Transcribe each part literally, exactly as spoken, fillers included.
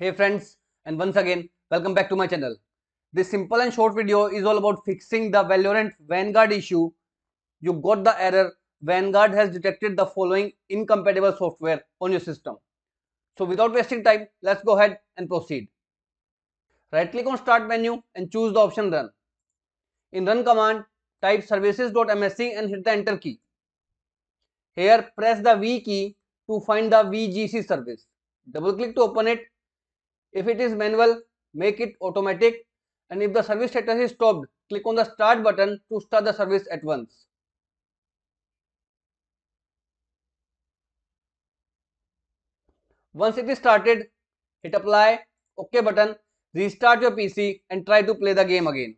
Hey friends, and once again welcome back to my channel. This simple and short video is all about fixing the Valorant Vanguard issue. You got the error, Vanguard has detected the following incompatible software on your system. So without wasting time, let's go ahead and proceed. Right click on start menu and choose the option run. In run command, type services dot m s c and hit the enter key. Here press the V key to find the V G C service. Double click to open it. If it is manual, make it automatic, and if the service status is stopped, click on the start button to start the service at once. Once it is started, hit apply, OK button, restart your P C and try to play the game again.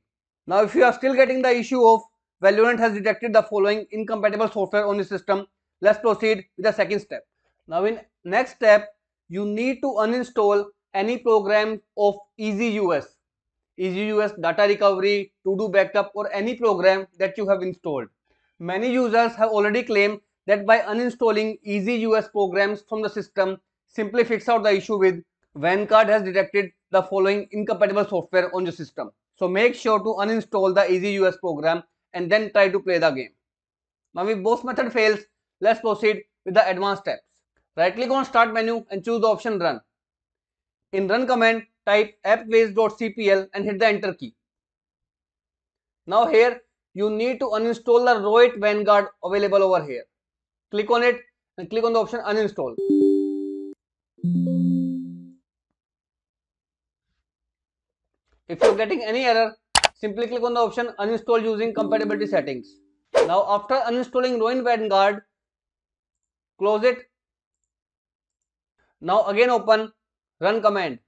Now if you are still getting the issue of Valorant has detected the following incompatible software on the system, let's proceed with the second step. Now in next step, you need to uninstall any program of EaseUS, EaseUS data recovery, to do backup, or any program that you have installed. Many users have already claimed that by uninstalling EaseUS programs from the system, simply fix out the issue with Vanguard has detected the following incompatible software on your system. So make sure to uninstall the EaseUS program and then try to play the game. Now if both method fails, let's proceed with the advanced steps. Right click on start menu and choose the option run. In run command, type appwiz dot c p l and hit the enter key. Now here you need to uninstall the Riot Vanguard available over here. Click on it and click on the option uninstall. If you are getting any error, simply click on the option uninstall using compatibility settings. Now after uninstalling Riot Vanguard, close it. Now again open run command,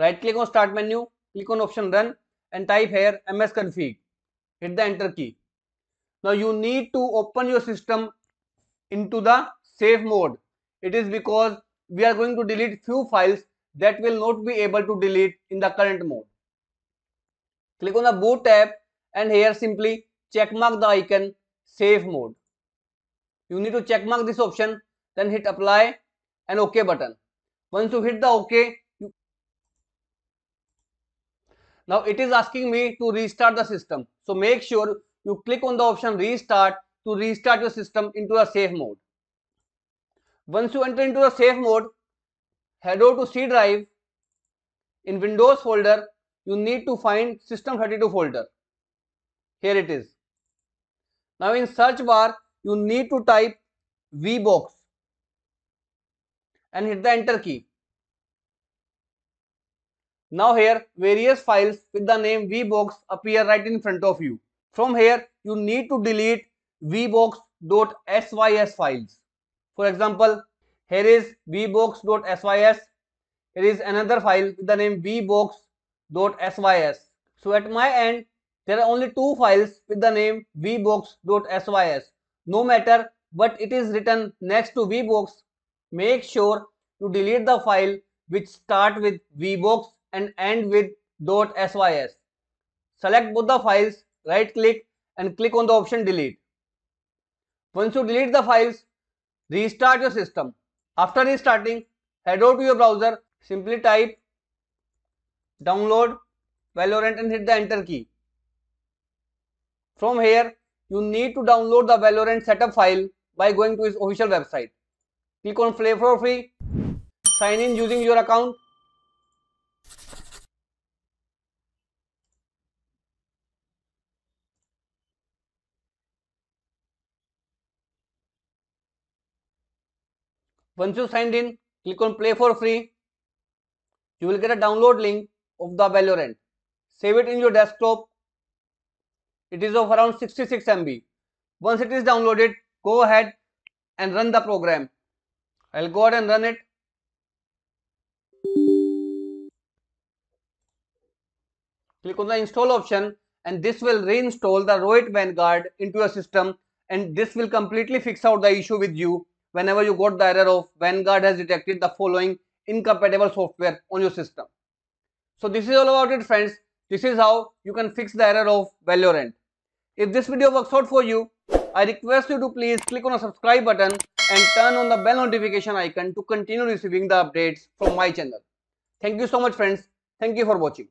right click on start menu, click on option run and type here M S config, hit the enter key. Now you need to open your system into the safe mode. It is because we are going to delete few files that will not be able to delete in the current mode. Click on the boot tab and here simply check mark the icon safe mode. You need to check mark this option, then hit apply and OK button. Once you hit the OK, you... now it is asking me to restart the system. So make sure you click on the option restart to restart your system into a safe mode. Once you enter into the safe mode, head over to C drive. In Windows folder, you need to find system thirty-two folder. Here it is. Now in search bar, you need to type vbox and hit the enter key. Now here various files with the name vbox appear right in front of you. From here you need to delete v box dot sys files. For example, here is v box dot sys, here is another file with the name v box dot sys. So at my end there are only two files with the name v box dot sys. No matter what it is written next to vbox, make sure you delete the file which start with vbox and end with .sys. Select both the files, right click and click on the option delete. Once you delete the files, restart your system. After restarting, head over to your browser, simply type download Valorant and hit the enter key. From here, you need to download the Valorant setup file by going to its official website. Click on play for free, sign in using your account. Once you signed in, click on play for free. You will get a download link of the Valorant. Save it in your desktop. It is of around sixty-six M B. Once it is downloaded, go ahead and run the program. I'll go ahead and run it. Click on the install option and this will reinstall the Riot Vanguard into your system, and this will completely fix out the issue with you whenever you got the error of Vanguard has detected the following incompatible software on your system. So this is all about it, friends. This is how you can fix the error of Valorant. If this video works out for you, I request you to please click on the subscribe button and turn on the bell notification icon to continue receiving the updates from my channel. Thank you so much, friends. Thank you for watching.